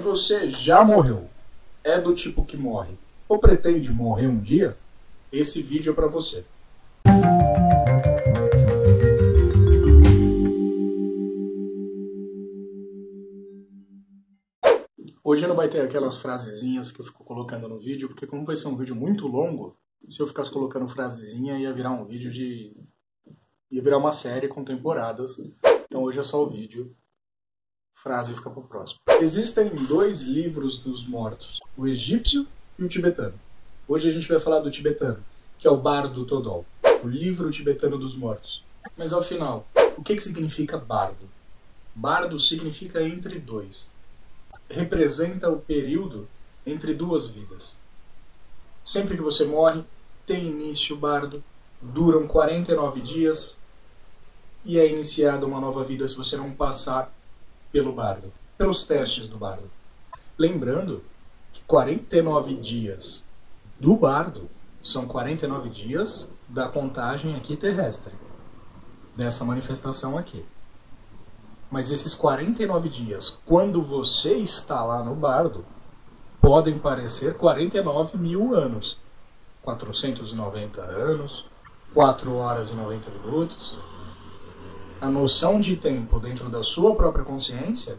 você já morreu, é do tipo que morre ou pretende morrer um dia, esse vídeo é para você. Hoje não vai ter aquelas frasezinhas que eu fico colocando no vídeo, porque como vai ser um vídeo muito longo, se eu ficasse colocando frasezinha ia virar um vídeo de... ia virar uma série com temporadas. Então hoje é só o vídeo. Frase fica pro próximo. Existem dois livros dos mortos, o egípcio e o tibetano. Hoje a gente vai falar do tibetano, que é o Bardo Thodol, o livro tibetano dos mortos. Mas afinal, o que significa bardo? Bardo significa entre dois. Representa o período entre duas vidas. Sempre que você morre, tem início o bardo, duram 49 dias e é iniciada uma nova vida se você não passar pelo bardo, pelos testes do bardo. Lembrando que 49 dias do bardo são 49 dias da contagem aqui terrestre, dessa manifestação aqui. Mas esses 49 dias, quando você está lá no bardo, podem parecer 49.000 anos, 490 anos, 4 horas e 90 minutos. A noção de tempo dentro da sua própria consciência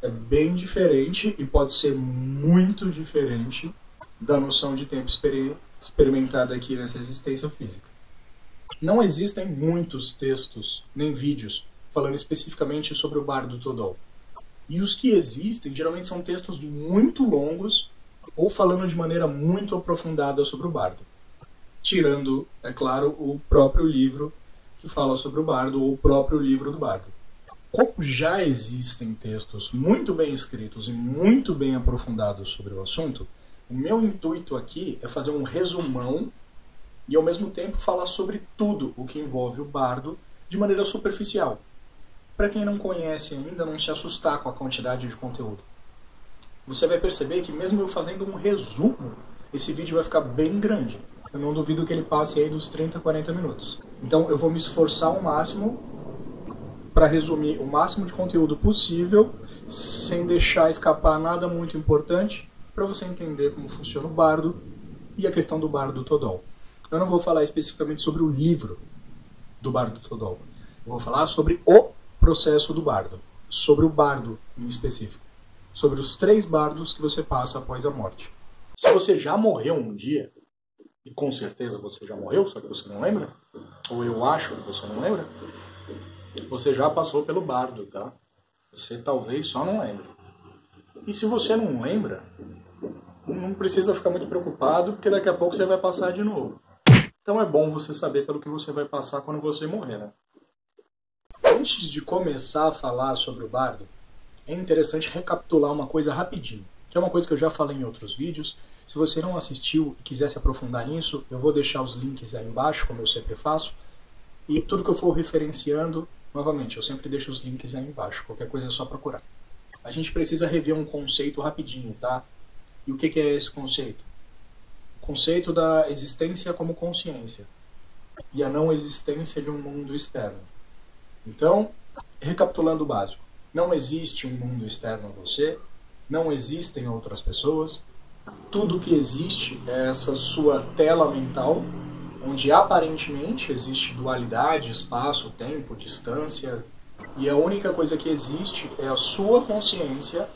é bem diferente e pode ser muito diferente da noção de tempo experimentada aqui nessa existência física. Não existem muitos textos nem vídeos falando especificamente sobre o Bardo Thodol. E os que existem, geralmente são textos muito longos ou falando de maneira muito aprofundada sobre o bardo. Tirando, é claro, o próprio livro que fala sobre o bardo, ou o próprio livro do bardo. Como já existem textos muito bem escritos e muito bem aprofundados sobre o assunto, o meu intuito aqui é fazer um resumão e ao mesmo tempo falar sobre tudo o que envolve o bardo de maneira superficial. Para quem não conhece ainda, não se assustar com a quantidade de conteúdo. Você vai perceber que mesmo eu fazendo um resumo, esse vídeo vai ficar bem grande. Eu não duvido que ele passe aí dos 30 a 40 minutos. Então eu vou me esforçar ao máximo para resumir o máximo de conteúdo possível, sem deixar escapar nada muito importante, para você entender como funciona o bardo e a questão do Bardo Thodol. Eu não vou falar especificamente sobre o livro do Bardo Thodol. Eu vou falar sobre o processo do bardo, sobre o bardo em específico, sobre os 3 bardos que você passa após a morte. Se você já morreu um dia, e com certeza você já morreu, só que você não lembra, ou eu acho que você não lembra, você já passou pelo bardo, tá? Você talvez só não lembre. E se você não lembra, não precisa ficar muito preocupado, porque daqui a pouco você vai passar de novo. Então é bom você saber pelo que você vai passar quando você morrer, né? Antes de começar a falar sobre o bardo, é interessante recapitular uma coisa rapidinho, que é uma coisa que eu já falei em outros vídeos. Se você não assistiu e quiser se aprofundar nisso, eu vou deixar os links aí embaixo, como eu sempre faço. E tudo que eu for referenciando, novamente, eu sempre deixo os links aí embaixo. Qualquer coisa é só procurar. A gente precisa rever um conceito rapidinho, tá? E o que é esse conceito? O conceito da existência como consciência e a não existência de um mundo externo. Então, recapitulando o básico, não existe um mundo externo a você, não existem outras pessoas, tudo que existe é essa sua tela mental, onde aparentemente existe dualidade, espaço, tempo, distância, e a única coisa que existe é a sua consciência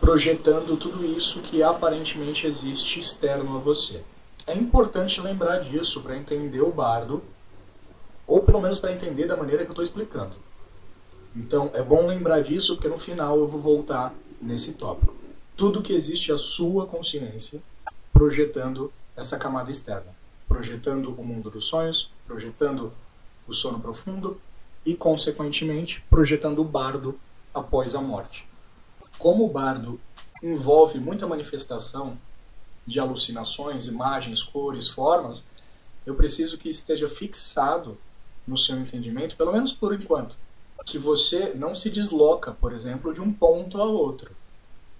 projetando tudo isso que aparentemente existe externo a você. É importante lembrar disso para entender o bardo, ou pelo menos para entender da maneira que eu estou explicando. Então é bom lembrar disso, porque no final eu vou voltar nesse tópico. Tudo que existe é a sua consciência projetando essa camada externa, projetando o mundo dos sonhos, projetando o sono profundo e, consequentemente, projetando o bardo após a morte. Como o bardo envolve muita manifestação de alucinações, imagens, cores, formas, eu preciso que esteja fixado no seu entendimento, pelo menos por enquanto, que você não se desloca, por exemplo, de um ponto a outro.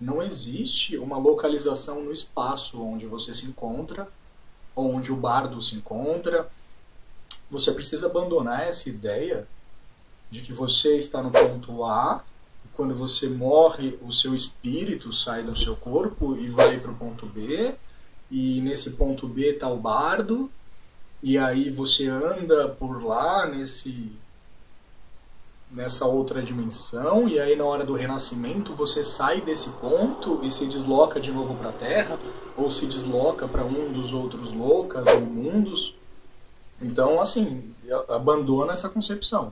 Não existe uma localização no espaço onde você se encontra, onde o bardo se encontra. Você precisa abandonar essa ideia de que você está no ponto A, e quando você morre, o seu espírito sai do seu corpo e vai para o ponto B, e nesse ponto B está o bardo, e aí você anda por lá nessa outra dimensão, e aí na hora do renascimento você sai desse ponto e se desloca de novo para a Terra, ou se desloca para um dos outros locas ou mundos. Então, assim, abandona essa concepção.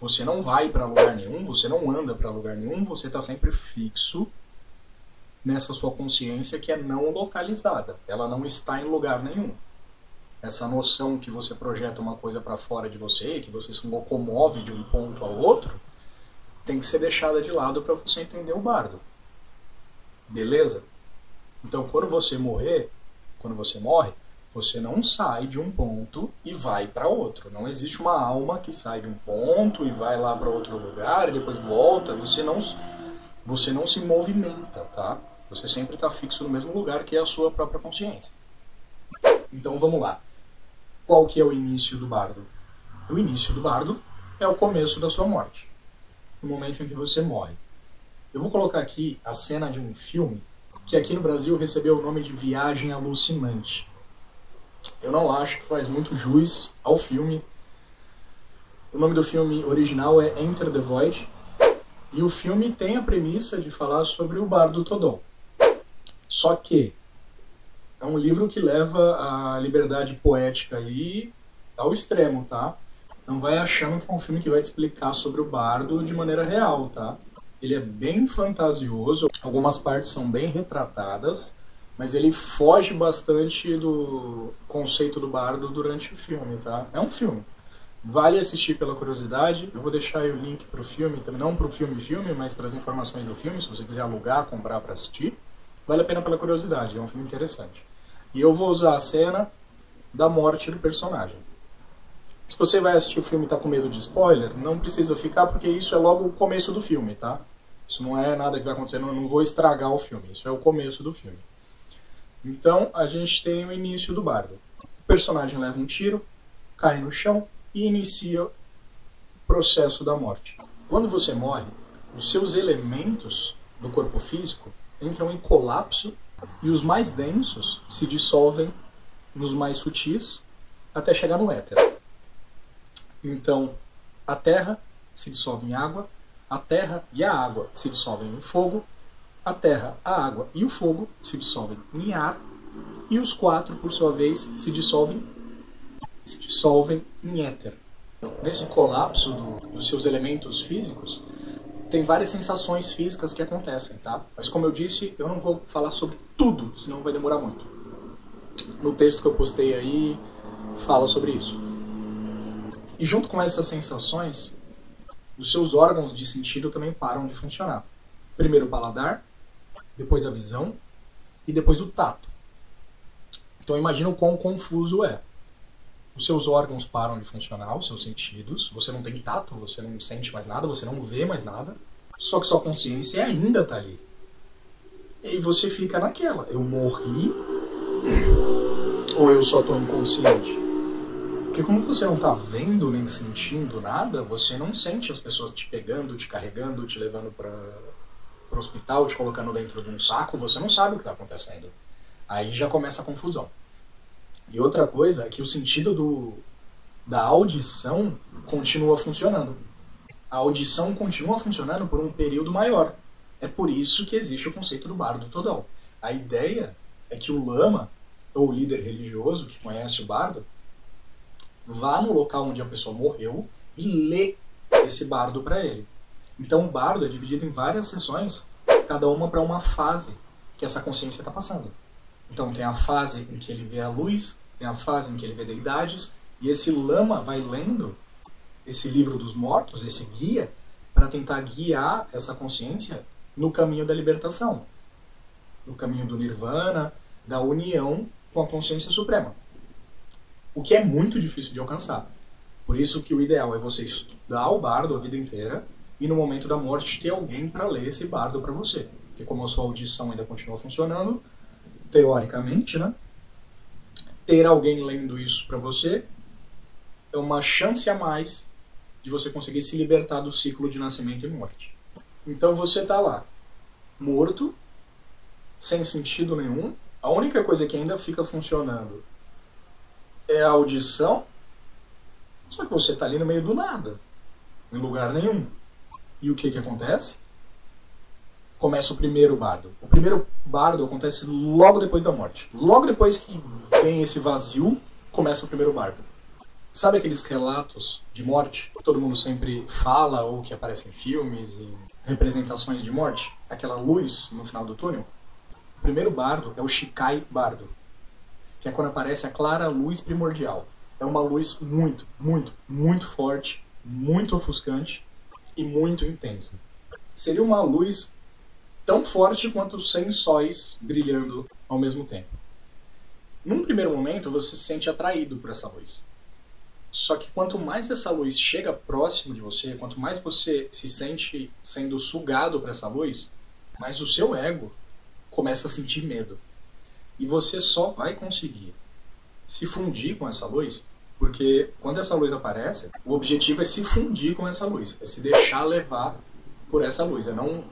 Você não vai para lugar nenhum, você não anda para lugar nenhum, você está sempre fixo nessa sua consciência que é não localizada. Ela não está em lugar nenhum. Essa noção que você projeta uma coisa para fora de você, que você se locomove de um ponto a outro, tem que ser deixada de lado para você entender o bardo. Beleza? Então, quando você morre, você não sai de um ponto e vai para outro. Não existe uma alma que sai de um ponto e vai lá para outro lugar e depois volta. Você não se movimenta, tá? Você sempre está fixo no mesmo lugar, que é a sua própria consciência. Então vamos lá. Qual que é o início do bardo? O início do bardo é o começo da sua morte. O momento em que você morre. Eu vou colocar aqui a cena de um filme que aqui no Brasil recebeu o nome de Viagem Alucinante. Eu não acho que faz muito jus ao filme. O nome do filme original é Enter the Void. E o filme tem a premissa de falar sobre o Bardo Thodol. Só que é um livro que leva a liberdade poética aí ao extremo, tá? Não vai achando que é um filme que vai te explicar sobre o bardo de maneira real, tá? Ele é bem fantasioso, algumas partes são bem retratadas, mas ele foge bastante do conceito do bardo durante o filme, tá? É um filme. Vale assistir pela curiosidade. Eu vou deixar aí o link pro filme, não pro filme, mas para as informações do filme, se você quiser alugar, comprar para assistir. Vale a pena pela curiosidade, é um filme interessante. E eu vou usar a cena da morte do personagem. Se você vai assistir o filme e tá com medo de spoiler, não precisa ficar, porque isso é logo o começo do filme, tá? Isso não é nada que vai acontecer, não vou estragar o filme, isso é o começo do filme. Então, a gente tem o início do bardo. O personagem leva um tiro, cai no chão e inicia o processo da morte. Quando você morre, os seus elementos do corpo físico entram em colapso e os mais densos se dissolvem nos mais sutis até chegar no éter. Então, a terra se dissolve em água, a terra e a água se dissolvem em fogo, a terra, a água e o fogo se dissolvem em ar, e os quatro, por sua vez, se dissolvem em éter. Nesse colapso dos seus elementos físicos, tem várias sensações físicas que acontecem, tá? Mas como eu disse, eu não vou falar sobre tudo, senão vai demorar muito. No texto que eu postei aí, fala sobre isso. E junto com essas sensações, os seus órgãos de sentido também param de funcionar. Primeiro o paladar, depois a visão e depois o tato. Então imagina o quão confuso é. Os seus órgãos param de funcionar, os seus sentidos. Você não tem tato, você não sente mais nada, você não vê mais nada. Só que sua consciência ainda está ali. E você fica naquela. Eu morri? Ou eu só estou inconsciente? Porque como você não está vendo nem sentindo nada, você não sente as pessoas te pegando, te carregando, te levando para o hospital, te colocando dentro de um saco, você não sabe o que está acontecendo. Aí já começa a confusão. E outra coisa é que o sentido da audição continua funcionando. A audição continua funcionando por um período maior. É por isso que existe o conceito do Bardo Thodol. A ideia é que o lama, ou o líder religioso que conhece o bardo, vá no local onde a pessoa morreu e lê esse bardo para ele. Então o bardo é dividido em várias sessões, cada uma para uma fase que essa consciência está passando. Então tem a fase em que ele vê a luz, tem a fase em que ele vê deidades, e esse lama vai lendo esse livro dos mortos, esse guia, para tentar guiar essa consciência no caminho da libertação, no caminho do nirvana, da união com a consciência suprema. O que é muito difícil de alcançar. Por isso que o ideal é você estudar o bardo a vida inteira, e no momento da morte ter alguém para ler esse bardo para você. Porque como a sua audição ainda continua funcionando, teoricamente, né? Ter alguém lendo isso para você é uma chance a mais de você conseguir se libertar do ciclo de nascimento e morte. Então você está lá, morto, sem sentido nenhum. A única coisa que ainda fica funcionando é a audição, só que você está ali no meio do nada, em lugar nenhum. E o que que acontece? Começa o primeiro bardo. O primeiro bardo acontece logo depois da morte. Logo depois que vem esse vazio, começa o primeiro bardo. Sabe aqueles relatos de morte que todo mundo sempre fala ou que aparecem em filmes e representações de morte? Aquela luz no final do túnel? O primeiro bardo é o Shikai bardo, que é quando aparece a clara luz primordial. É uma luz muito, muito, muito forte, muito ofuscante e muito intensa. Seria uma luz tão forte quanto 100 sóis brilhando ao mesmo tempo. Num primeiro momento você se sente atraído por essa luz. Só que quanto mais essa luz chega próximo de você, quanto mais você se sente sendo sugado por essa luz, mais o seu ego começa a sentir medo. E você só vai conseguir se fundir com essa luz, porque quando essa luz aparece, o objetivo é se fundir com essa luz, é se deixar levar por essa luz, é não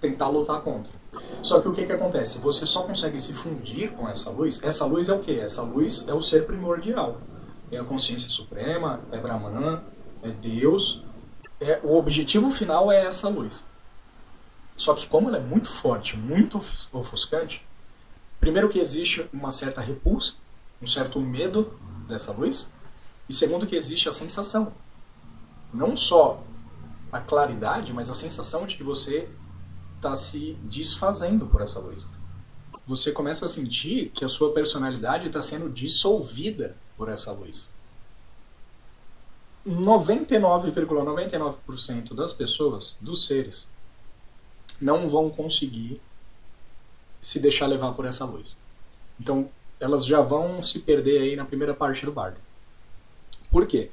tentar lutar contra. Só que o que que acontece? Você só consegue se fundir com essa luz. Essa luz é o quê? Essa luz é o ser primordial. É a consciência suprema, é Brahman, é Deus. O objetivo final é essa luz. Só que como ela é muito forte, muito ofuscante, primeiro que existe uma certa repulsa, um certo medo dessa luz, e segundo que existe a sensação. Não só a claridade, mas a sensação de que você está se desfazendo por essa luz. Você começa a sentir que a sua personalidade está sendo dissolvida por essa luz. 99,99% das pessoas, dos seres, não vão conseguir se deixar levar por essa luz. Então, elas já vão se perder aí na primeira parte do bardo. Por quê?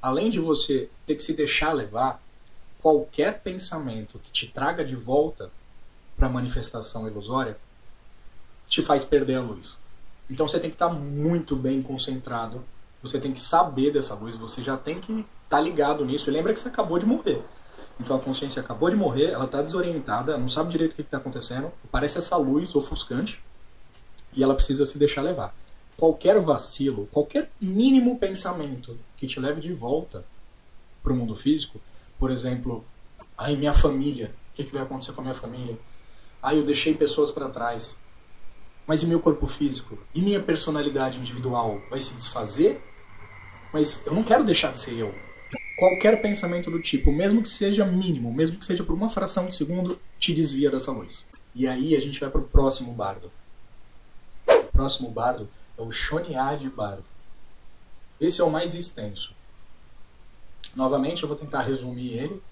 Além de você ter que se deixar levar, qualquer pensamento que te traga de volta para a manifestação ilusória te faz perder a luz. Então você tem que estar muito bem concentrado, você tem que saber dessa luz, você já tem que estar ligado nisso. E lembra que você acabou de morrer. Então a consciência acabou de morrer, ela está desorientada, não sabe direito o que está acontecendo, parece essa luz ofuscante e ela precisa se deixar levar. Qualquer vacilo, qualquer mínimo pensamento que te leve de volta para o mundo físico, por exemplo, ai, minha família, o que que vai acontecer com a minha família? Ai, eu deixei pessoas para trás. Mas e meu corpo físico? E minha personalidade individual vai se desfazer? Mas eu não quero deixar de ser eu. Qualquer pensamento do tipo, mesmo que seja mínimo, mesmo que seja por uma fração de segundo, te desvia dessa luz. E aí a gente vai para o próximo bardo. O próximo bardo é o Chönyid bardo. Esse é o mais extenso. Novamente eu vou tentar resumir ele,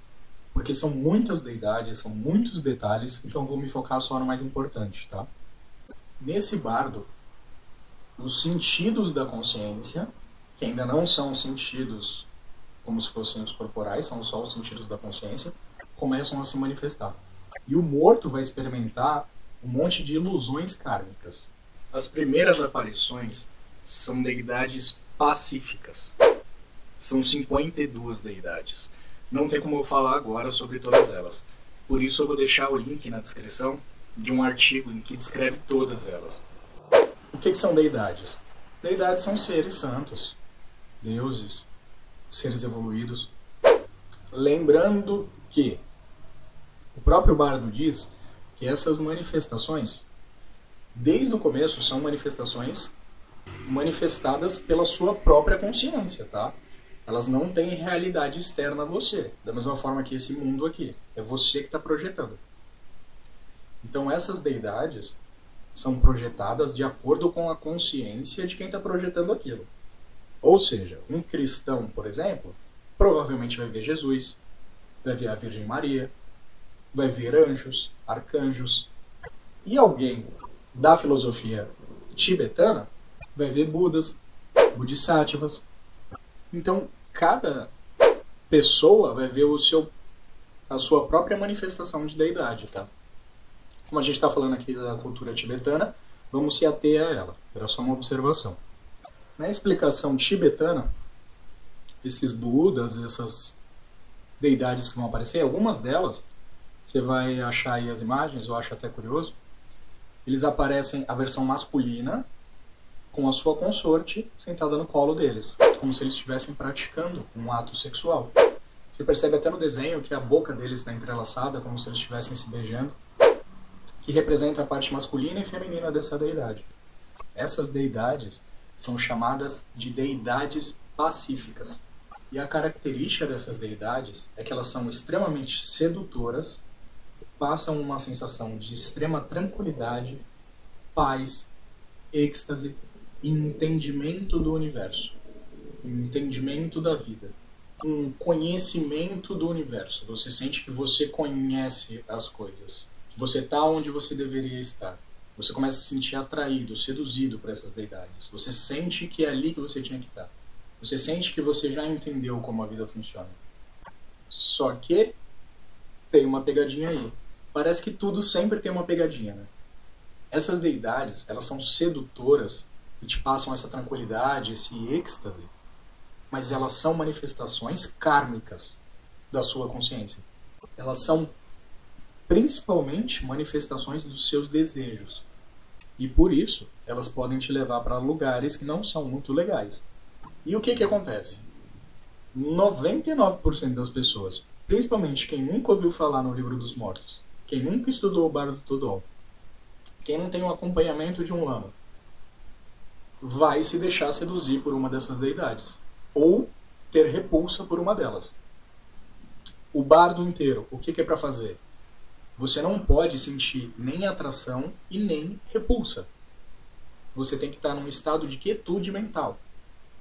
porque são muitas deidades, são muitos detalhes, então vou me focar só no mais importante, tá? Nesse bardo, os sentidos da consciência, que ainda não são sentidos como se fossem os corporais, são só os sentidos da consciência, começam a se manifestar. E o morto vai experimentar um monte de ilusões kármicas. As primeiras aparições são deidades pacíficas. São 52 deidades. Não tem como eu falar agora sobre todas elas. Por isso eu vou deixar o link na descrição de um artigo em que descreve todas elas. O que que são deidades? Deidades são seres santos, deuses, seres evoluídos. Lembrando que o próprio Bardo diz que essas manifestações, desde o começo, são manifestações manifestadas pela sua própria consciência, tá? Elas não têm realidade externa a você, da mesma forma que esse mundo aqui. É você que está projetando. Então essas deidades são projetadas de acordo com a consciência de quem está projetando aquilo. Ou seja, um cristão, por exemplo, provavelmente vai ver Jesus, vai ver a Virgem Maria, vai ver anjos, arcanjos. E alguém da filosofia tibetana vai ver Budas, Bodhisattvas. Então cada pessoa vai ver a sua própria manifestação de deidade, tá? Como a gente está falando aqui da cultura tibetana, vamos se ater a ela. Era só uma observação. Na explicação tibetana, esses budas, essas deidades que vão aparecer, algumas delas Você vai achar aí as imagens, eu acho até curioso. Eles aparecem a versão masculina com a sua consorte sentada no colo deles, como se eles estivessem praticando um ato sexual. Você percebe até no desenho que a boca deles está entrelaçada, como se eles estivessem se beijando, que representa a parte masculina e feminina dessa deidade. Essas deidades são chamadas de deidades pacíficas. E a característica dessas deidades é que elas são extremamente sedutoras, passam uma sensação de extrema tranquilidade, paz, êxtase e entendimento do universo, entendimento da vida, um conhecimento do universo. Você sente que você conhece as coisas, que você está onde você deveria estar. Você começa a se sentir atraído, seduzido por essas deidades. Você sente que é ali que você tinha que estar. Você sente que você já entendeu como a vida funciona. Só que tem uma pegadinha aí. Parece que tudo sempre tem uma pegadinha, né? Essas deidades, elas são sedutoras e te passam essa tranquilidade, esse êxtase, mas elas são manifestações kármicas da sua consciência. Elas são principalmente manifestações dos seus desejos. E por isso, elas podem te levar para lugares que não são muito legais. E o que que acontece? 99% das pessoas, principalmente quem nunca ouviu falar no Livro dos Mortos, quem nunca estudou o Bardo Thodol, quem não tem um acompanhamento de um lama, vai se deixar seduzir por uma dessas deidades, ou ter repulsa por uma delas. O bardo inteiro, o que que é para fazer? Você não pode sentir nem atração e nem repulsa. Você tem que estar num estado de quietude mental,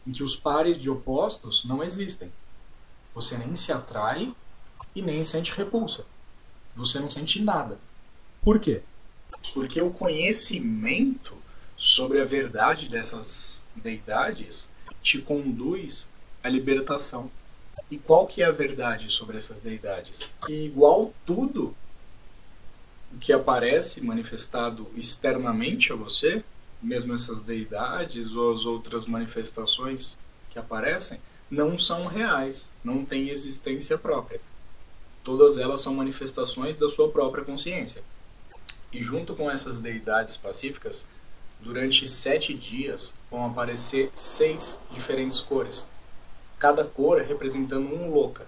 em que os pares de opostos não existem. Você nem se atrai e nem sente repulsa. Você não sente nada. Por quê? Porque o conhecimento sobre a verdade dessas deidades te conduz à libertação. E qual que é a verdade sobre essas deidades? Que igual tudo o que aparece manifestado externamente a você, mesmo essas deidades ou as outras manifestações que aparecem, não são reais, não têm existência própria. Todas elas são manifestações da sua própria consciência. E junto com essas deidades pacíficas, durante 7 dias vão aparecer 6 diferentes cores. Cada cor representando um loka.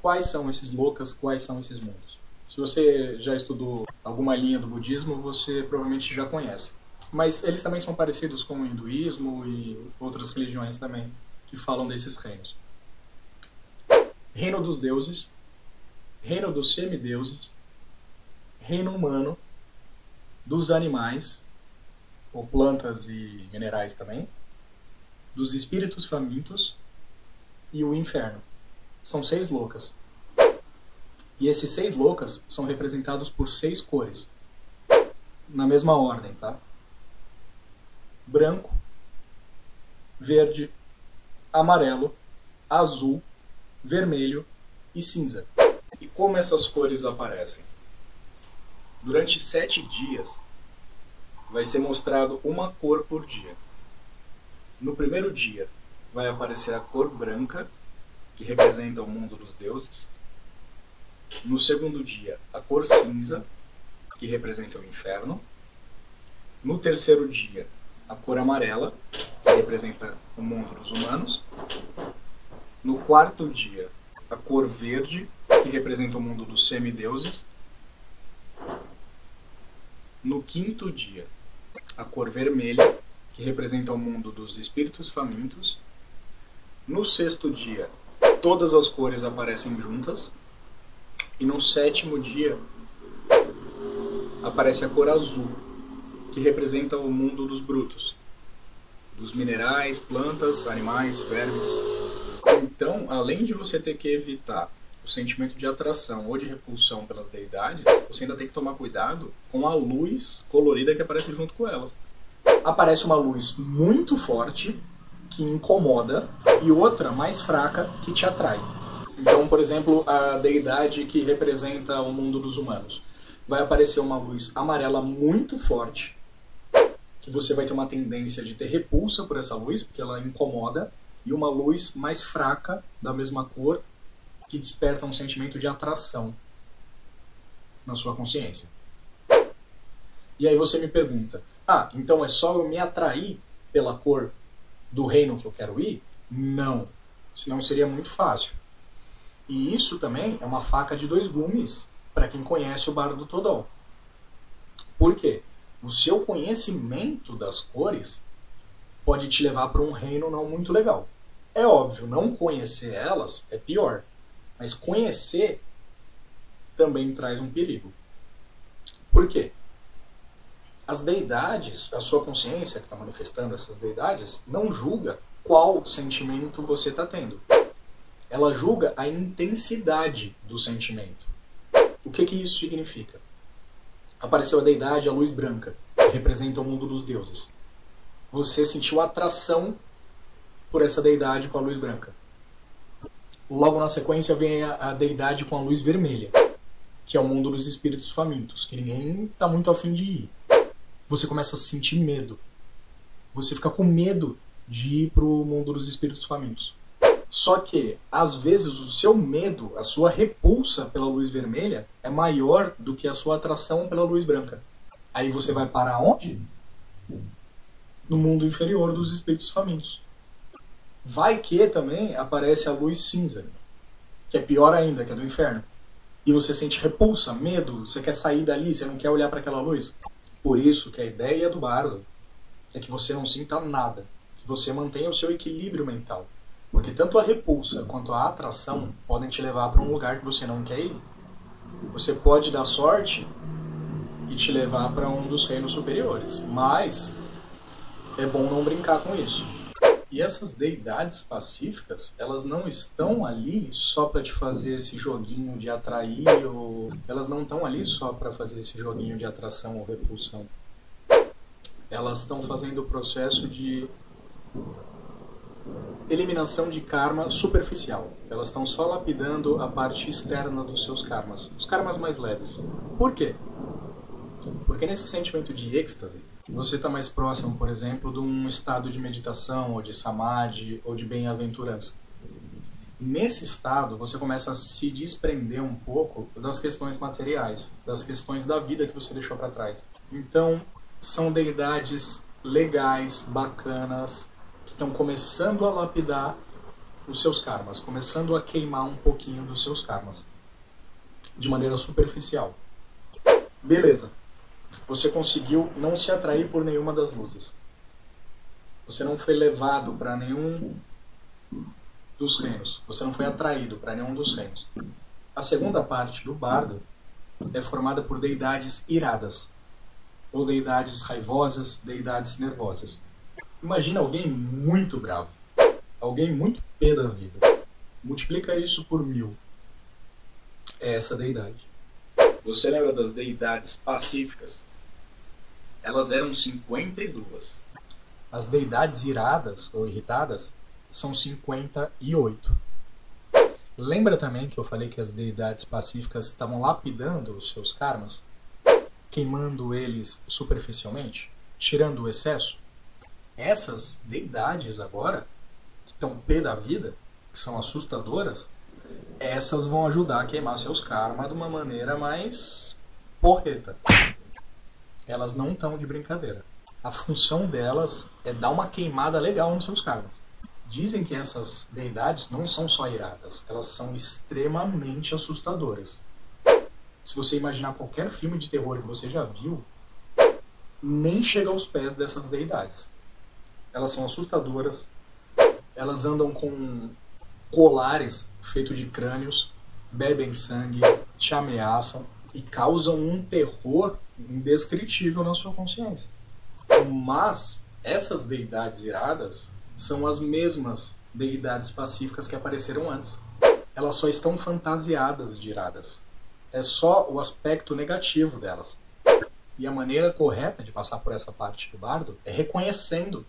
Quais são esses lokas? Quais são esses mundos? Se você já estudou alguma linha do budismo, você provavelmente já conhece. Mas eles também são parecidos com o hinduísmo e outras religiões também que falam desses reinos. Reino dos deuses, reino dos semideuses, reino humano, dos animais, ou plantas e minerais também, dos espíritos famintos e o inferno. São 6 lokas. E esses 6 lokas são representados por 6 cores, na mesma ordem, tá? Branco, verde, amarelo, azul, vermelho e cinza. E como essas cores aparecem? Durante 7 dias vai ser mostrado uma cor por dia. No primeiro dia vai aparecer a cor branca, que representa o mundo dos deuses. No segundo dia, a cor cinza, que representa o inferno. No terceiro dia, a cor amarela, que representa o mundo dos humanos. No quarto dia, a cor verde, que representa o mundo dos semideuses. No quinto dia, a cor vermelha, que representa o mundo dos espíritos famintos. No sexto dia, todas as cores aparecem juntas. E no sétimo dia, aparece a cor azul, que representa o mundo dos brutos, dos minerais, plantas, animais, vermes. Então, além de você ter que evitar o sentimento de atração ou de repulsão pelas deidades, você ainda tem que tomar cuidado com a luz colorida que aparece junto com elas. Aparece uma luz muito forte, que incomoda, e outra mais fraca, que te atrai. Então, por exemplo, a deidade que representa o mundo dos humanos. Vai aparecer uma luz amarela muito forte, que você vai ter uma tendência de ter repulsa por essa luz, porque ela incomoda, e uma luz mais fraca, da mesma cor, que desperta um sentimento de atração. na sua consciência. E aí você me pergunta, ah, então é só eu me atrair pela cor do reino que eu quero ir? Não, senão seria muito fácil. E isso também é uma faca de dois gumes para quem conhece o Bardo Thodol. Por quê? O seu conhecimento das cores pode te levar para um reino não muito legal. É óbvio, não conhecer elas é pior, mas conhecer também traz um perigo. Por quê? As deidades, a sua consciência que está manifestando essas deidades, não julga qual sentimento você está tendo. Ela julga a intensidade do sentimento. O que que isso significa? Apareceu a deidade, a luz branca, que representa o mundo dos deuses. Você sentiu atração por essa deidade com a luz branca. Logo na sequência vem a deidade com a luz vermelha, que é o mundo dos espíritos famintos, que ninguém está muito afim de ir. Você começa a sentir medo. Você fica com medo de ir para o mundo dos espíritos famintos. Só que, às vezes, o seu medo, a sua repulsa pela luz vermelha, é maior do que a sua atração pela luz branca. Aí você vai parar onde? No mundo inferior dos espíritos famintos. Vai que também aparece a luz cinza, que é pior ainda, que é do inferno. E você sente repulsa, medo, você quer sair dali, você não quer olhar para aquela luz. Por isso que a ideia do bardo é que você não sinta nada, que você mantenha o seu equilíbrio mental. Porque tanto a repulsa quanto a atração podem te levar para um lugar que você não quer ir. Você pode dar sorte e te levar para um dos reinos superiores, mas é bom não brincar com isso. E essas deidades pacíficas, elas não estão ali só para te fazer esse joguinho de atrair, ou elas não estão ali só para fazer esse joguinho de atração ou repulsão. Elas estão fazendo o processo de eliminação de karma superficial. Elas estão só lapidando a parte externa dos seus karmas, os karmas mais leves. Por quê? Porque nesse sentimento de êxtase, você está mais próximo, por exemplo, de um estado de meditação, ou de samadhi, ou de bem-aventurança. Nesse estado, você começa a se desprender um pouco das questões materiais, das questões da vida que você deixou para trás. Então, são deidades legais, bacanas, que estão começando a lapidar os seus karmas, começando a queimar um pouquinho dos seus karmas, de maneira superficial. Beleza. Você conseguiu não se atrair por nenhuma das luzes. Você não foi levado para nenhum dos reinos. Você não foi atraído para nenhum dos reinos. A segunda parte do bardo é formada por deidades iradas, ou deidades raivosas, deidades nervosas. Imagina alguém muito bravo, alguém muito pé da vida. Multiplica isso por 1000. É essa deidade. Você lembra das deidades pacíficas? Elas eram 52. As deidades iradas ou irritadas são 58. Lembra também que eu falei que as deidades pacíficas estavam lapidando os seus karmas? Queimando eles superficialmente? Tirando o excesso? Essas deidades agora, que estão pé da vida, que são assustadoras, essas vão ajudar a queimar seus karmas de uma maneira mais porreta. Elas não estão de brincadeira. A função delas é dar uma queimada legal nos seus karmas. Dizem que essas deidades não são só iradas, elas são extremamente assustadoras. Se você imaginar qualquer filme de terror que você já viu, nem chega aos pés dessas deidades. Elas são assustadoras, elas andam com colares feitos de crânios, bebem sangue, te ameaçam e causam um terror indescritível na sua consciência. Mas essas deidades iradas são as mesmas deidades pacíficas que apareceram antes. Elas só estão fantasiadas de iradas. É só o aspecto negativo delas. E a maneira correta de passar por essa parte do bardo é reconhecendo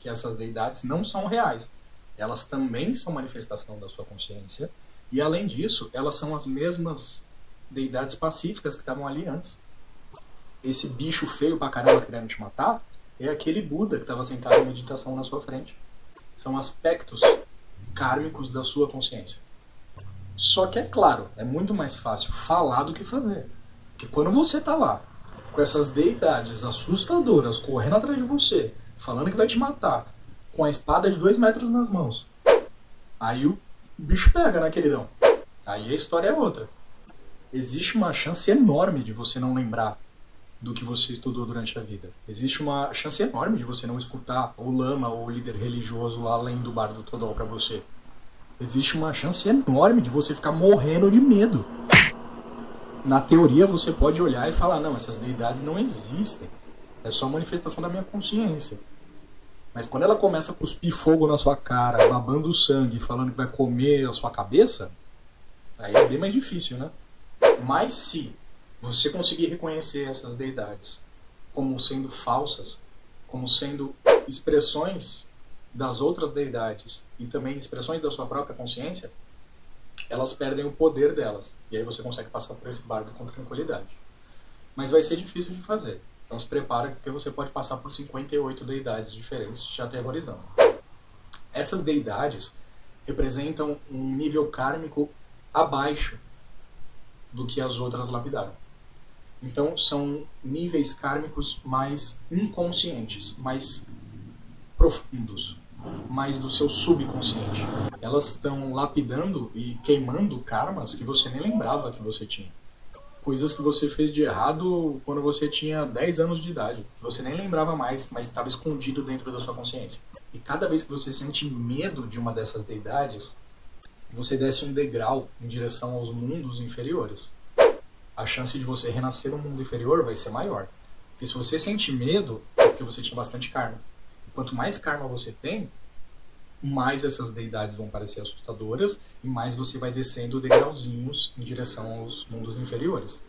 que essas deidades não são reais. Elas também são manifestação da sua consciência, e além disso, elas são as mesmas deidades pacíficas que estavam ali antes. Esse bicho feio pra caramba querendo te matar é aquele Buda que estava sentado em meditação na sua frente. São aspectos kármicos da sua consciência. Só que é claro, é muito mais fácil falar do que fazer. Que quando você tá lá, com essas deidades assustadoras correndo atrás de você, falando que vai te matar, com a espada de 2 metros nas mãos, aí o bicho pega, né, queridão? Aí a história é outra. Existe uma chance enorme de você não lembrar do que você estudou durante a vida. Existe uma chance enorme de você não escutar o lama ou o líder religioso além do Bardo Thodol pra você. Existe uma chance enorme de você ficar morrendo de medo. Na teoria você pode olhar e falar, não, essas deidades não existem, é só manifestação da minha consciência. Mas quando ela começa a cuspir fogo na sua cara, babando sangue, falando que vai comer a sua cabeça, aí é bem mais difícil, né? Mas se você conseguir reconhecer essas deidades como sendo falsas, como sendo expressões das outras deidades e também expressões da sua própria consciência, elas perdem o poder delas. E aí você consegue passar por esse bardo com tranquilidade. Mas vai ser difícil de fazer. Então se prepara, porque você pode passar por 58 deidades diferentes te aterrorizando. Essas deidades representam um nível kármico abaixo do que as outras lapidaram. Então são níveis kármicos mais inconscientes, mais profundos, mais do seu subconsciente. Elas estão lapidando e queimando karmas que você nem lembrava que você tinha. Coisas que você fez de errado quando você tinha 10 anos de idade, que você nem lembrava mais, mas que estava escondido dentro da sua consciência. E cada vez que você sente medo de uma dessas deidades, você desce um degrau em direção aos mundos inferiores. A chance de você renascer no mundo inferior vai ser maior. Porque se você sente medo, é porque você tinha bastante karma. E quanto mais karma você tem, mais essas deidades vão parecer assustadoras e mais você vai descendo degrauzinhos em direção aos mundos inferiores.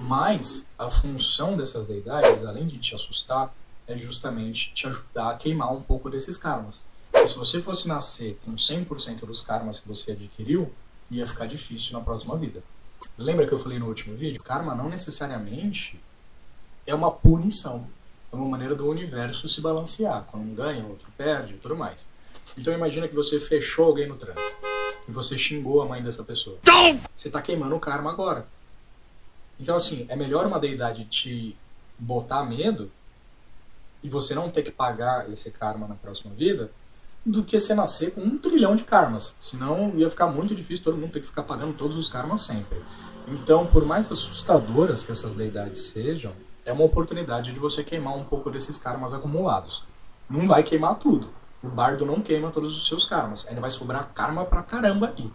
Mas a função dessas deidades, além de te assustar, é justamente te ajudar a queimar um pouco desses karmas. E se você fosse nascer com 100% dos karmas que você adquiriu, ia ficar difícil na próxima vida. Lembra que eu falei no último vídeo? Karma não necessariamente é uma punição. É uma maneira do universo se balancear. Quando um ganha, o outro perde e tudo mais. Então imagina que você fechou alguém no trânsito e você xingou a mãe dessa pessoa. Você está queimando o karma agora. Então assim, é melhor uma deidade te botar medo e você não ter que pagar esse karma na próxima vida do que você nascer com 1 trilhão de karmas. Senão ia ficar muito difícil, todo mundo ter que ficar pagando todos os karmas sempre. Então, por mais assustadoras que essas deidades sejam, é uma oportunidade de você queimar um pouco desses karmas acumulados. Não vai queimar tudo. O bardo não queima todos os seus karmas. Ainda vai sobrar karma pra caramba aqui.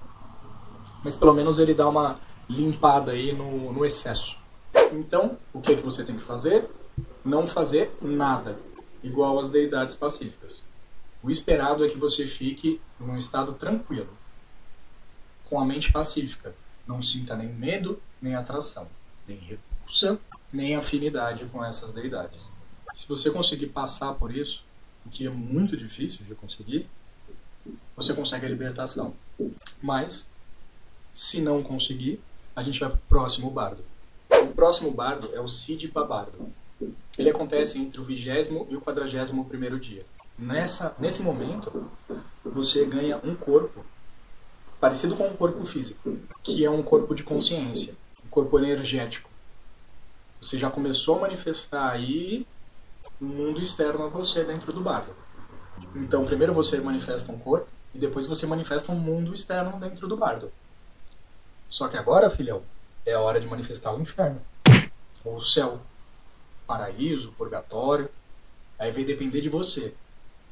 Mas pelo menos ele dá uma limpada aí no excesso. Então, o que é que você tem que fazer? Não fazer nada. Igual às deidades pacíficas. O esperado é que você fique num estado tranquilo. Com a mente pacífica. Não sinta nem medo, nem atração. Nem repulsa, nem afinidade com essas deidades. Se você conseguir passar por isso, o que é muito difícil de conseguir, você consegue a libertação. Mas, se não conseguir, a gente vai para o próximo bardo. O próximo bardo é o sidipa bardo. Ele acontece entre o 20º e o 41º dia. Nesse momento, você ganha um corpo parecido com um corpo físico, que é um corpo de consciência, um corpo energético. Você já começou a manifestar aí um mundo externo a você dentro do bardo. Então primeiro você manifesta um corpo e depois você manifesta um mundo externo dentro do bardo. Só que agora, filhão, é a hora de manifestar o inferno, ou o céu, paraíso, purgatório. Aí vai depender de você.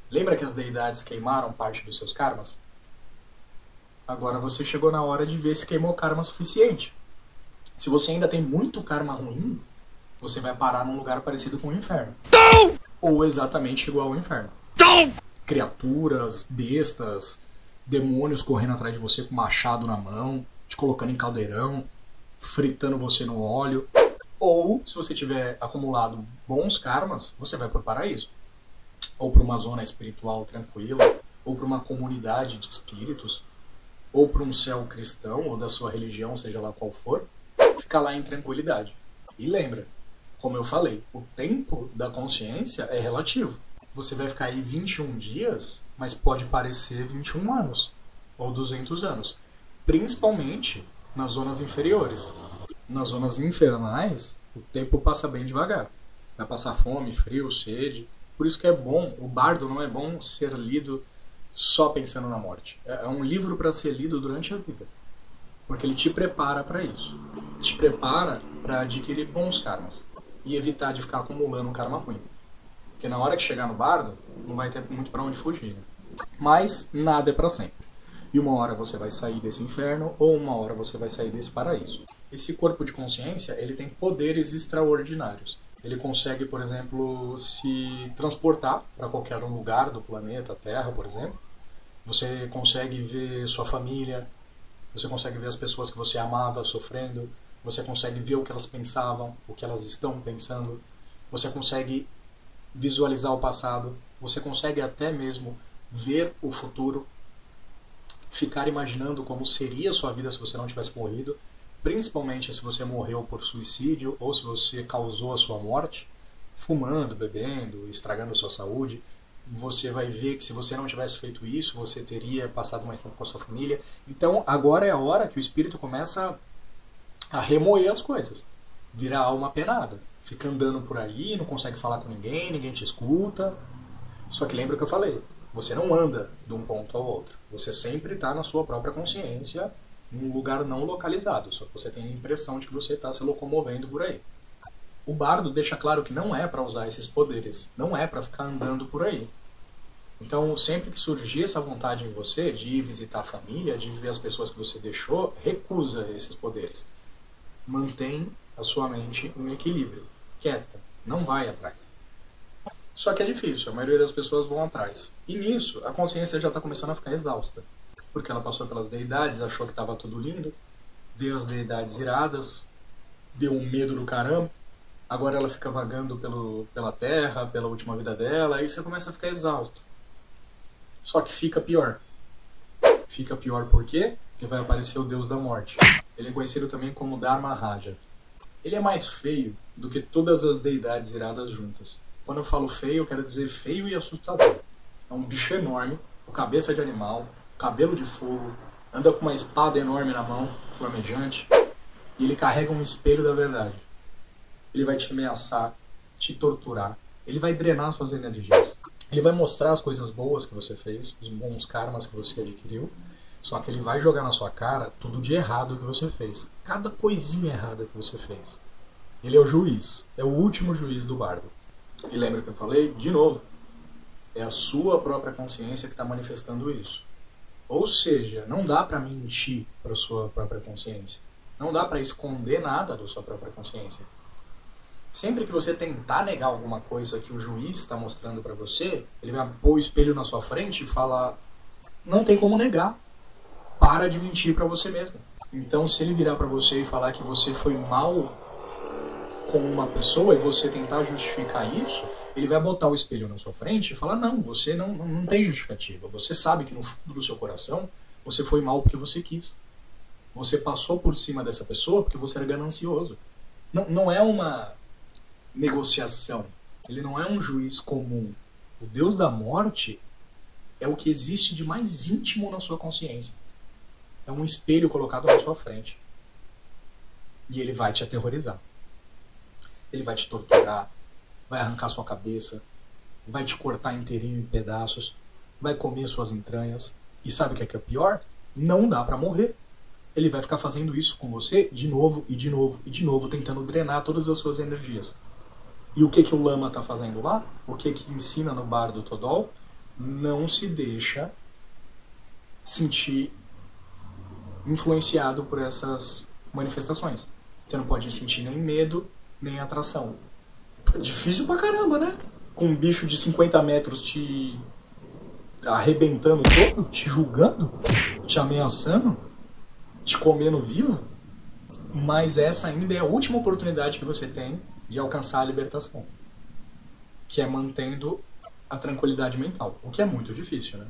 Lembra que as deidades queimaram parte dos seus karmas? Agora você chegou na hora de ver se queimou karma suficiente. Se você ainda tem muito karma ruim, você vai parar num lugar parecido com o inferno. Não! Ou exatamente igual ao inferno. Não! Criaturas, bestas, demônios correndo atrás de você com machado na mão, te colocando em caldeirão, fritando você no óleo. Ou, se você tiver acumulado bons karmas, você vai para o paraíso. Ou para uma zona espiritual tranquila, ou para uma comunidade de espíritos, ou para um céu cristão, ou da sua religião, seja lá qual for. Fica lá em tranquilidade. E lembra, como eu falei, o tempo da consciência é relativo. Você vai ficar aí 21 dias, mas pode parecer 21 anos, ou 200 anos. Principalmente nas zonas inferiores. nas zonas infernais, o tempo passa bem devagar. Vai passar fome, frio, sede. Por isso que é bom, o bardo não é bom ser lido só pensando na morte. É um livro para ser lido durante a vida. Porque ele te prepara para isso. Te prepara para adquirir bons karmas. E evitar de ficar acumulando karma ruim. Porque na hora que chegar no bardo, não vai ter muito para onde fugir. Né? Mas nada é para sempre. E uma hora você vai sair desse inferno, ou uma hora você vai sair desse paraíso. Esse corpo de consciência, ele tem poderes extraordinários. Ele consegue, por exemplo, se transportar para qualquer lugar do planeta Terra, por exemplo. Você consegue ver sua família, você consegue ver as pessoas que você amava sofrendo, você consegue ver o que elas pensavam, o que elas estão pensando, você consegue visualizar o passado, você consegue até mesmo ver o futuro, ficar imaginando como seria a sua vida se você não tivesse morrido. Principalmente se você morreu por suicídio ou se você causou a sua morte, fumando, bebendo, estragando a sua saúde, você vai ver que se você não tivesse feito isso, você teria passado mais tempo com a sua família. Então agora é a hora que o espírito começa a remoer as coisas, virar alma penada, fica andando por aí, não consegue falar com ninguém, ninguém te escuta. Só que lembra o que eu falei, você não anda de um ponto ao outro, você sempre está na sua própria consciência, num lugar não localizado, só que você tem a impressão de que você está se locomovendo por aí. O bardo deixa claro que não é para usar esses poderes, não é para ficar andando por aí. Então, sempre que surgir essa vontade em você de ir visitar a família, de ver as pessoas que você deixou, recusa esses poderes. Mantém a sua mente em equilíbrio, quieta, não vai atrás. Só que é difícil, a maioria das pessoas vão atrás. E nisso, a consciência já está começando a ficar exausta. Porque ela passou pelas deidades, achou que estava tudo lindo, deu as deidades iradas, deu um medo do caramba, agora ela fica vagando pela terra, pela última vida dela, e você começa a ficar exausto. Só que fica pior. Fica pior por quê? Porque vai aparecer o Deus da Morte. Ele é conhecido também como Dharma Raja. Ele é mais feio do que todas as deidades iradas juntas. Quando eu falo feio, eu quero dizer feio e assustador. É um bicho enorme, com cabeça de animal, cabelo de fogo, anda com uma espada enorme na mão, flamejante, e ele carrega um espelho da verdade. Ele vai te ameaçar, te torturar, ele vai drenar suas energias. Ele vai mostrar as coisas boas que você fez, os bons karmas que você adquiriu, só que ele vai jogar na sua cara tudo de errado que você fez, cada coisinha errada que você fez. Ele é o juiz, é o último juiz do bardo. E lembra que eu falei? De novo, é a sua própria consciência que está manifestando isso. Ou seja, não dá para mentir para sua própria consciência. Não dá para esconder nada da sua própria consciência. Sempre que você tentar negar alguma coisa que o juiz está mostrando para você, ele vai pôr o espelho na sua frente e falar: não tem como negar. Para de mentir para você mesmo. Então, se ele virar para você e falar que você foi mal com uma pessoa e você tentar justificar isso, ele vai botar o espelho na sua frente e falar: não, você não tem justificativa. Você sabe que no fundo do seu coração você foi mal porque você quis. Você passou por cima dessa pessoa porque você era ganancioso. Não é uma negociação. Ele não é um juiz comum. O Deus da Morte é o que existe de mais íntimo na sua consciência. É um espelho colocado na sua frente. E ele vai te aterrorizar. Ele vai te torturar. Vai arrancar sua cabeça, vai te cortar inteirinho em pedaços, vai comer suas entranhas. E sabe o que é pior? Não dá pra morrer. Ele vai ficar fazendo isso com você de novo e de novo e de novo, tentando drenar todas as suas energias. E o que o lama tá fazendo lá? O que ensina no Bardo Thodol? Não se deixa sentir influenciado por essas manifestações. Você não pode sentir nem medo, nem atração. Difícil pra caramba, né? Com um bicho de 50 metros te arrebentando todo, te julgando, te ameaçando, te comendo vivo. Mas essa ainda é a última oportunidade que você tem de alcançar a libertação. Que é mantendo a tranquilidade mental. O que é muito difícil, né?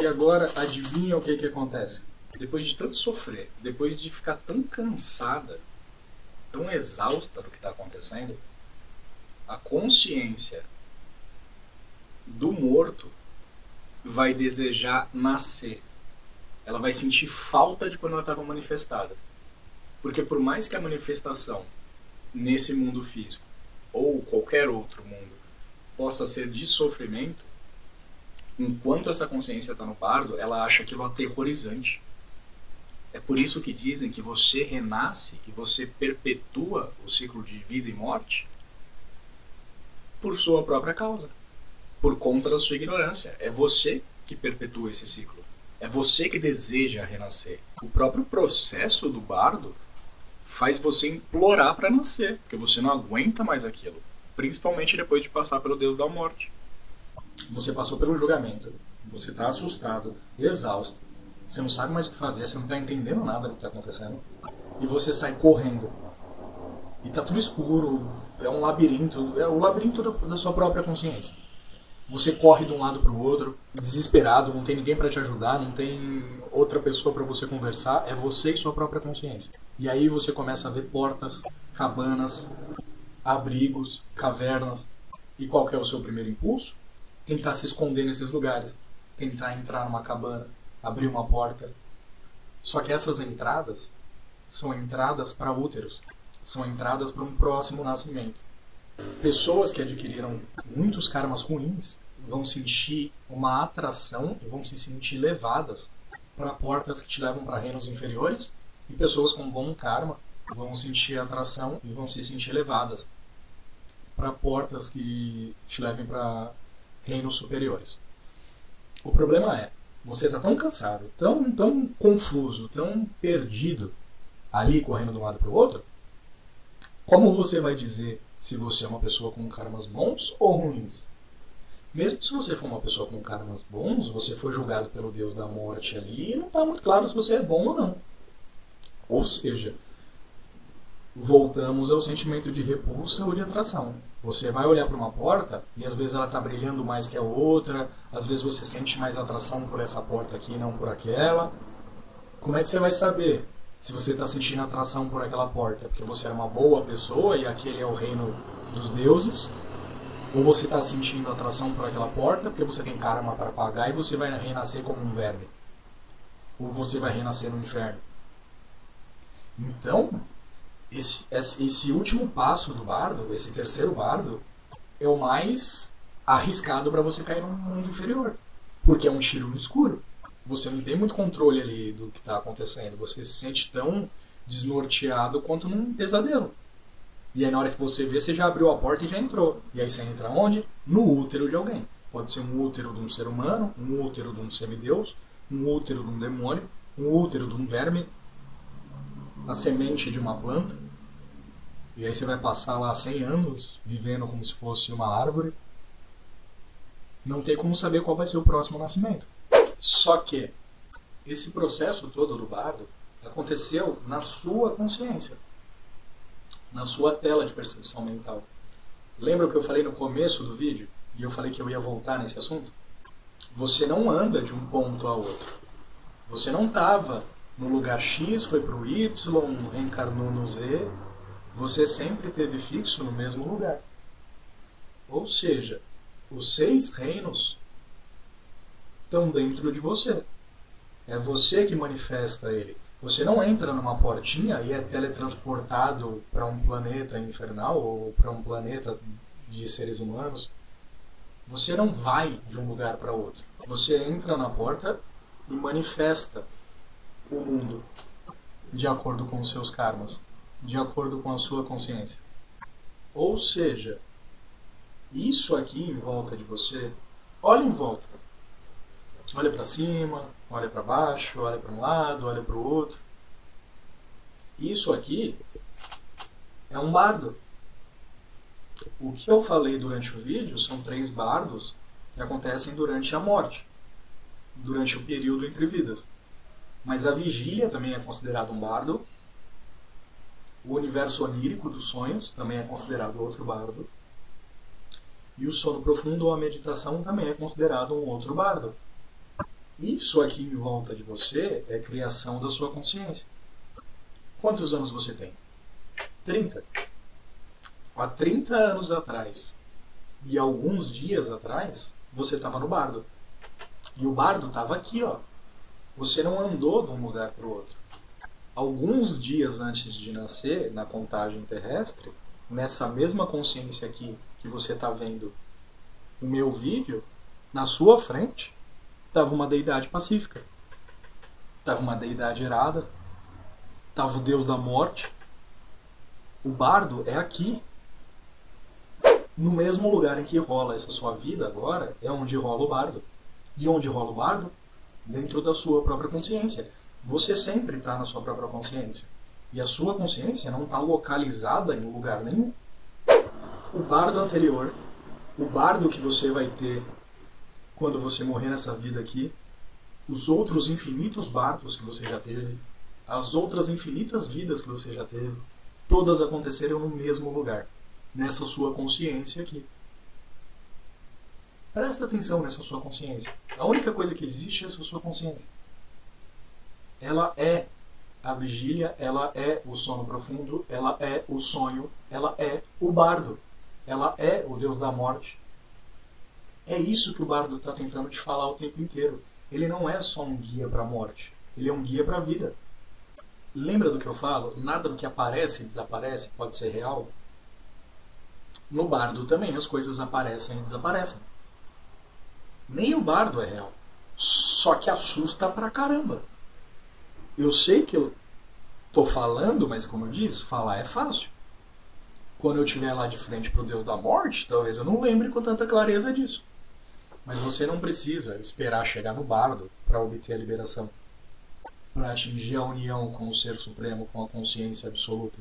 E agora, adivinha o que acontece? Depois de tanto sofrer, depois de ficar tão cansada, tão exausta do que tá acontecendo, a consciência do morto vai desejar nascer. Ela vai sentir falta de quando ela estava manifestada. Porque por mais que a manifestação nesse mundo físico ou qualquer outro mundo possa ser de sofrimento, enquanto essa consciência está no bardo, ela acha aquilo aterrorizante. É por isso que dizem que você renasce, que você perpetua o ciclo de vida e morte por sua própria causa, por conta da sua ignorância. É você que perpetua esse ciclo. É você que deseja renascer. O próprio processo do bardo faz você implorar para nascer, porque você não aguenta mais aquilo, principalmente depois de passar pelo Deus da Morte. Você passou pelo julgamento, você está assustado, exausto, você não sabe mais o que fazer, você não está entendendo nada do que está acontecendo, e você sai correndo, e está tudo escuro, é um labirinto, é o labirinto da sua própria consciência. Você corre de um lado para o outro, desesperado, não tem ninguém para te ajudar, não tem outra pessoa para você conversar, é você e sua própria consciência. E aí você começa a ver portas, cabanas, abrigos, cavernas, e qual que é o seu primeiro impulso? Tentar se esconder nesses lugares, tentar entrar numa cabana, abrir uma porta. Só que essas entradas são entradas para úteros, são entradas para um próximo nascimento. Pessoas que adquiriram muitos karmas ruins vão sentir uma atração e vão se sentir levadas para portas que te levam para reinos inferiores, e pessoas com bom karma vão sentir atração e vão se sentir levadas para portas que te levem para reinos superiores. O problema é, você está tão cansado, tão confuso, tão perdido ali correndo de um lado para o outro, como você vai dizer se você é uma pessoa com karmas bons ou ruins? Mesmo se você for uma pessoa com karmas bons, você foi julgado pelo Deus da Morte ali e não está muito claro se você é bom ou não. Ou seja, voltamos ao sentimento de repulsa ou de atração. Você vai olhar para uma porta e às vezes ela está brilhando mais que a outra, às vezes você sente mais atração por essa porta aqui e não por aquela. Como é que você vai saber se você está sentindo atração por aquela porta? Porque você é uma boa pessoa e aquele é o reino dos deuses? Ou você está sentindo atração por aquela porta porque você tem karma para pagar e você vai renascer como um verme? Ou você vai renascer no inferno? Então, esse último passo do bardo, esse terceiro bardo, é o mais arriscado para você cair no mundo inferior. Porque é um tiro no escuro. Você não tem muito controle ali do que está acontecendo. Você se sente tão desnorteado quanto num pesadelo. E aí na hora que você vê, você já abriu a porta e já entrou. E aí você entra onde? No útero de alguém. Pode ser um útero de um ser humano, um útero de um semideus, um útero de um demônio, um útero de um verme, a semente de uma planta. E aí você vai passar lá 100 anos vivendo como se fosse uma árvore. Não tem como saber qual vai ser o próximo nascimento. Só que esse processo todo do bardo aconteceu na sua consciência, na sua tela de percepção mental. Lembra o que eu falei no começo do vídeo? E eu falei que eu ia voltar nesse assunto? Você não anda de um ponto a outro. Você não estava no lugar X, foi para o Y, reencarnou no Z. Você sempre teve fixo no mesmo lugar. Ou seja, os 6 reinos estão dentro de você. É você que manifesta ele. Você não entra numa portinha e é teletransportado para um planeta infernal ou para um planeta de seres humanos. Você não vai de um lugar para outro. Você entra na porta e manifesta o mundo de acordo com os seus karmas, de acordo com a sua consciência. Ou seja, isso aqui em volta de você, olha em volta, olha para cima, olha para baixo, olha para um lado, olha para o outro. Isso aqui é um bardo. O que eu falei durante o vídeo são 3 bardos que acontecem durante a morte, durante o período entre vidas. Mas a vigília também é considerado um bardo. O universo onírico dos sonhos também é considerado outro bardo. E o sono profundo ou a meditação também é considerado um outro bardo. Isso aqui em volta de você é criação da sua consciência. Quantos anos você tem? 30. Há 30 anos atrás e alguns dias atrás, você estava no bardo. E o bardo estava aqui, ó. Você não andou de um lugar para o outro. alguns dias antes de nascer, na contagem terrestre, nessa mesma consciência aqui que você está vendo o meu vídeo, na sua frente estava uma deidade pacífica, estava uma deidade irada, estava o deus da morte. O bardo é aqui, no mesmo lugar em que rola essa sua vida agora, é onde rola o bardo. E onde rola o bardo? Dentro da sua própria consciência. Você sempre está na sua própria consciência. E a sua consciência não está localizada em lugar nenhum. O bardo anterior, o bardo que você vai ter quando você morrer nessa vida aqui, os outros infinitos bardos que você já teve, as outras infinitas vidas que você já teve, todas aconteceram no mesmo lugar, nessa sua consciência aqui. Presta atenção nessa sua consciência. A única coisa que existe é essa sua consciência. Ela é a vigília, ela é o sono profundo, ela é o sonho, ela é o bardo, ela é o deus da morte. É isso que o bardo está tentando te falar o tempo inteiro. Ele não é só um guia para a morte, ele é um guia para a vida. Lembra do que eu falo? Nada do que aparece e desaparece pode ser real. No bardo também as coisas aparecem e desaparecem. Nem o bardo é real. Só que assusta pra caramba. Eu sei que eu tô falando, mas como eu disse, falar é fácil. Quando eu estiver lá de frente pro deus da morte, talvez eu não lembre com tanta clareza disso. Mas você não precisa esperar chegar no bardo para obter a liberação, para atingir a união com o Ser Supremo, com a consciência absoluta.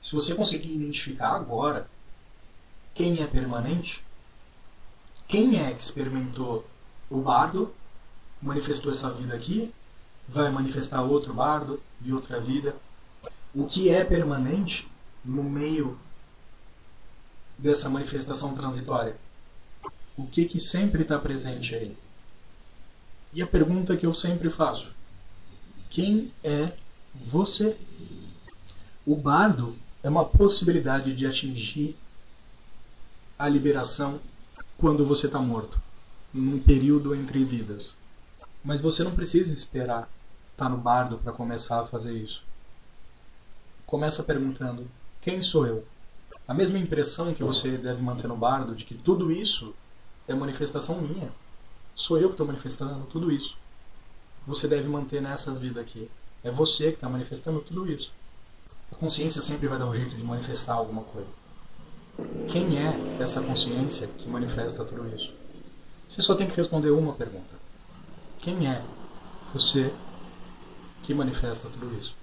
Se você conseguir identificar agora quem é permanente, quem é que experimentou o bardo, manifestou essa vida aqui, vai manifestar outro bardo de outra vida, o que é permanente no meio dessa manifestação transitória, o que que sempre está presente aí? E a pergunta que eu sempre faço: quem é você? O bardo é uma possibilidade de atingir a liberação quando você está morto, num período entre vidas. Mas você não precisa esperar estar no bardo para começar a fazer isso. Começa perguntando: quem sou eu? A mesma impressão que você deve manter no bardo, de que tudo isso é manifestação minha. Sou eu que estou manifestando tudo isso. Você deve manter nessa vida aqui. É você que está manifestando tudo isso. A consciência sempre vai dar um jeito de manifestar alguma coisa. Quem é essa consciência que manifesta tudo isso? Você só tem que responder uma pergunta: quem é você que manifesta tudo isso?